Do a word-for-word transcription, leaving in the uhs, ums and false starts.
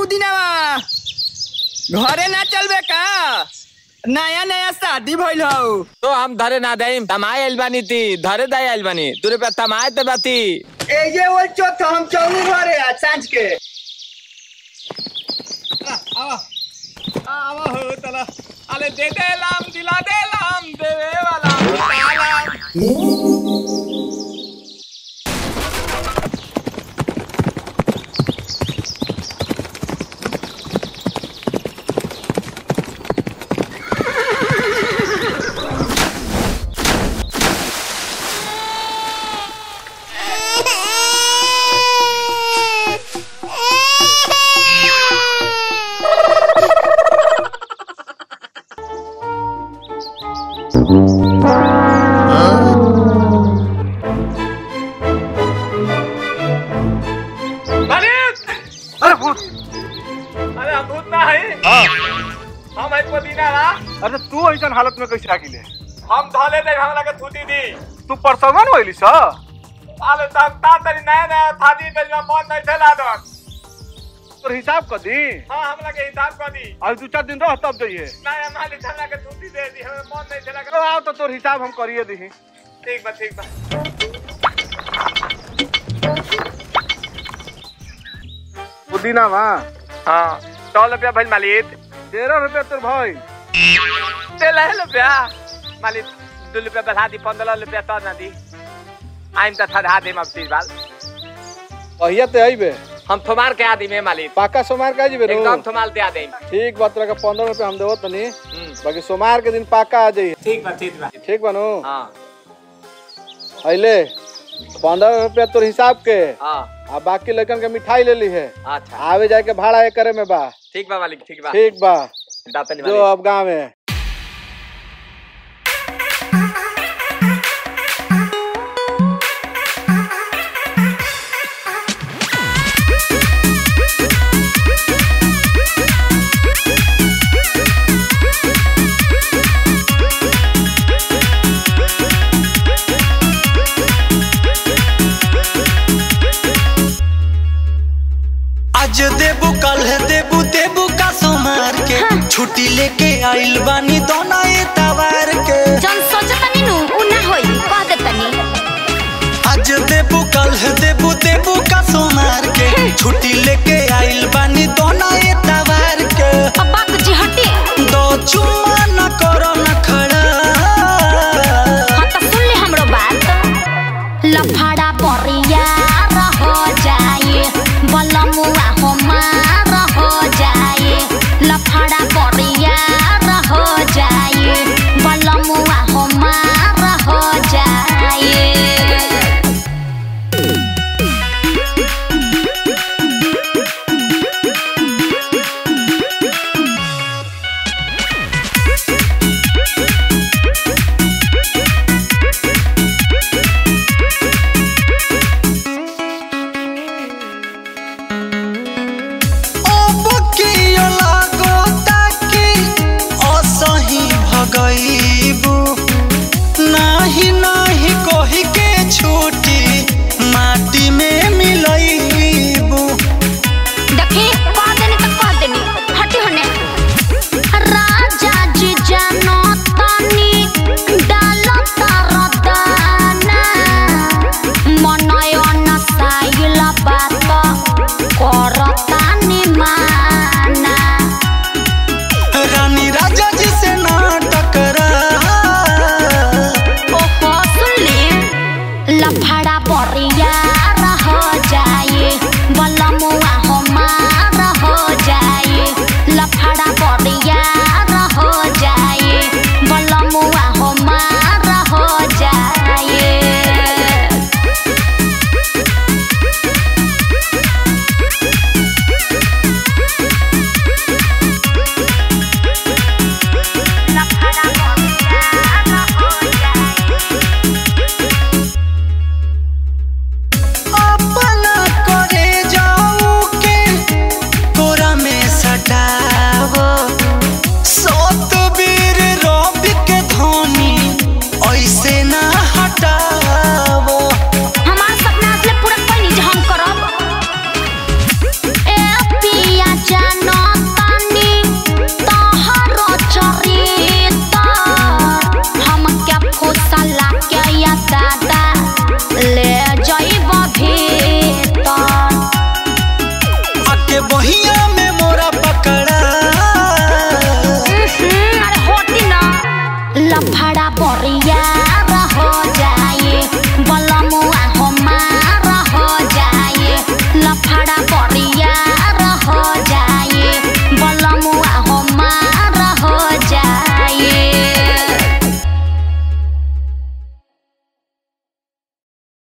पुदीनावा घरे ना चलबे का? नया नया शादी भइल हौ तो हम धरे ना दईम। तमाय आइलबानी ती धरे दाई आइलबानी तुरे पे तमाय ते बाती। ए ये वो चौथ हम चौनी घरे आ सांझ के आवा आवा हो तला अरे दे दे लाम दिला दे लाम देवे वाला ताला। अरे तू ऐसन हालत में कैसे आ गई? हम धले दे हम लगे थूती दी। तू परसवन होइली सा? अरे तंता तरी नया नया थादी गल में मौत ऐसे लादक। तोर हिसाब क दी? हां हम लगे हिसाब क दी। आज दो चार दिन रह तब जइए। नया माल धला के थूती दे दी हमें मौत ऐसे लाग। आओ तो तोर हिसाब हम करिए दी। ठीक बा ठीक बा। पुदीना वा? हां सौ रुपया भइल मालिक। तेरह रुपया तोर भाई। मालिक दो रुपया बढ़ा दी पंद्रह रुपया तो ना दी। आइम तो था दे बाल। कहिया ते आइबे? हम थोमार के आदमी है मालिक। पाका सोमार के आइबे? एकदम थोमाल दे आदमी। ठीक बात रखा पंद्रह रुपया हम देवत तनी। बाकी सोमार के दिन पाका आ जाइए। ठीक बात ठीक बात। ठीक बनो। हां। आइले पंद्रह रुपया तोर हिसाब के। हां। अब बाकी लड़कन के मिठाई ले ली है। अच्छा। आवे जाए के भाड़ा एक करे में बा। ठीक बा मालिक ठीक बा। ठीक बा। जो अब गाँव में आज देबू कल देबू देबू का सोमार के। हाँ। छुट्टी लेके आइल बानी दोना एतवार के। जन सोचतनी नु उ ना होई कह देतनी। आज देबू कल देबू देबू का सोमार के। हाँ। छुट्टी लेके आइल बानी।